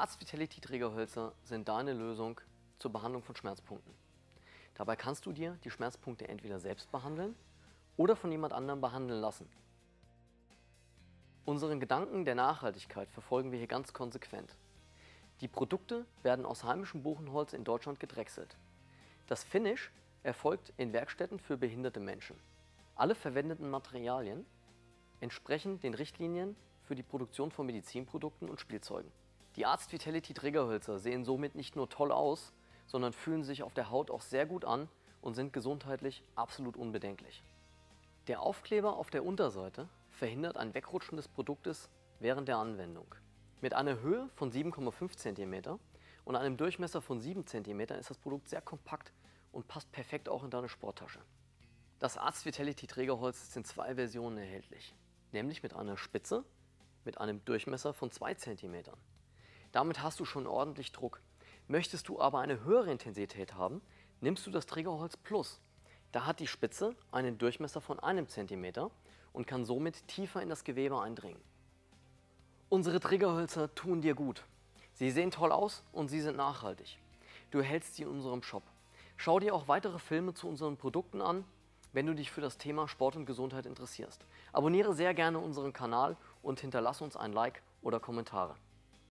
ARTZT vitality Trägerhölzer sind deine Lösung zur Behandlung von Schmerzpunkten. Dabei kannst du dir die Schmerzpunkte entweder selbst behandeln oder von jemand anderem behandeln lassen. Unseren Gedanken der Nachhaltigkeit verfolgen wir hier ganz konsequent. Die Produkte werden aus heimischem Buchenholz in Deutschland gedrechselt. Das Finish erfolgt in Werkstätten für behinderte Menschen. Alle verwendeten Materialien entsprechen den Richtlinien für die Produktion von Medizinprodukten und Spielzeugen. Die ARTZT vitality Trägerhölzer sehen somit nicht nur toll aus, sondern fühlen sich auf der Haut auch sehr gut an und sind gesundheitlich absolut unbedenklich. Der Aufkleber auf der Unterseite verhindert ein Wegrutschen des Produktes während der Anwendung. Mit einer Höhe von 7,5 cm und einem Durchmesser von 7 cm ist das Produkt sehr kompakt und passt perfekt auch in deine Sporttasche. Das ARTZT vitality Trägerholz ist in zwei Versionen erhältlich, nämlich mit einer Spitze mit einem Durchmesser von 2 cm. Damit hast du schon ordentlich Druck. Möchtest du aber eine höhere Intensität haben, nimmst du das Triggerholz Plus. Da hat die Spitze einen Durchmesser von 1 cm und kann somit tiefer in das Gewebe eindringen. Unsere Triggerhölzer tun dir gut. Sie sehen toll aus und sie sind nachhaltig. Du erhältst sie in unserem Shop. Schau dir auch weitere Filme zu unseren Produkten an, wenn du dich für das Thema Sport und Gesundheit interessierst. Abonniere sehr gerne unseren Kanal und hinterlasse uns ein Like oder Kommentare.